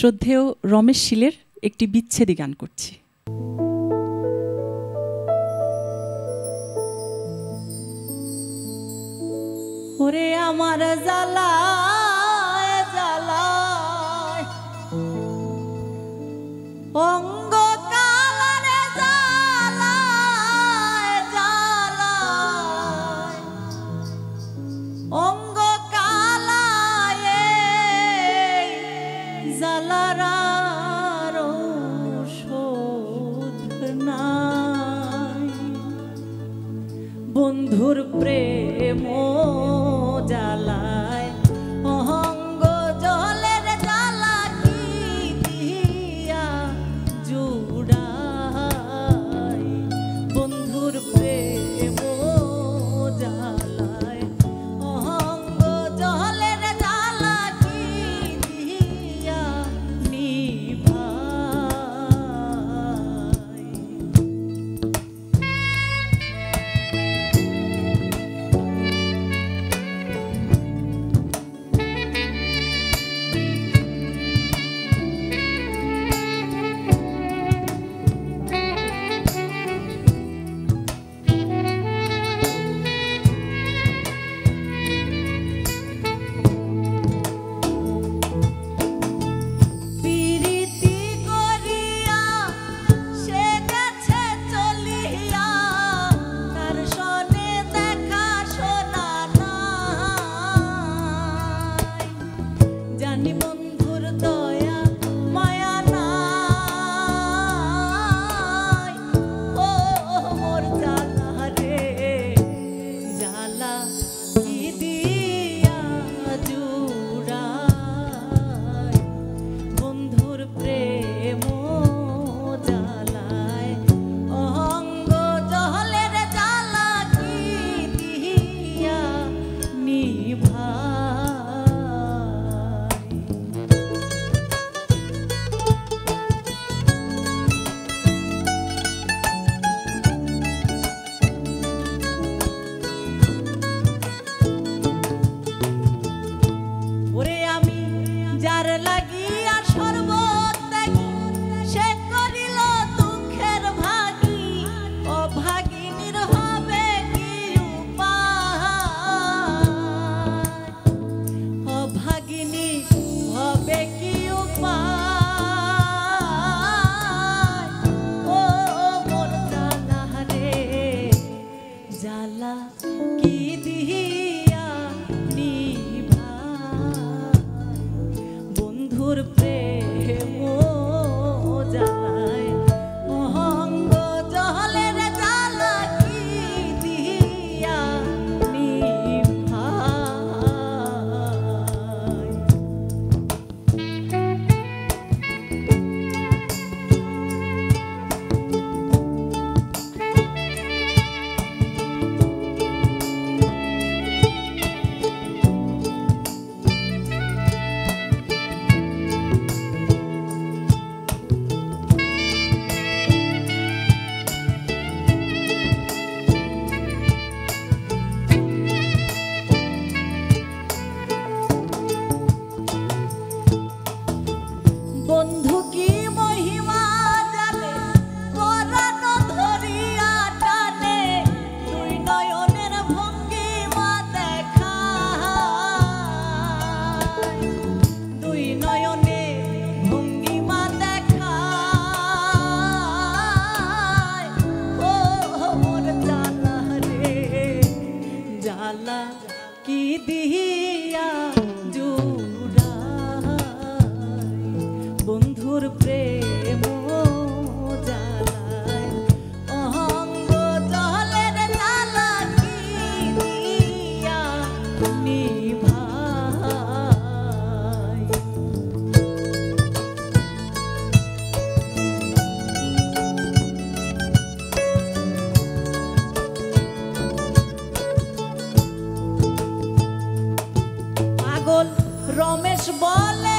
শ্রদ্ধেয় রমেশ শীলের একটি বিচ্ছেদী গান করছি। ওরে আমার জ্বালা জ্বালা অঙ্গ কালারে জ্বালা জ্বালা অঙ্গ কালায়ে জ্বালা বন্ধুর প্রেম জালায় অহঙ্গ জলের জালা কি দিয়া জুড়াই বন্ধুর প্রেম জালায় অহঙ্গ জলের জালা কি দিয়া নিভাই। রমেশ বলে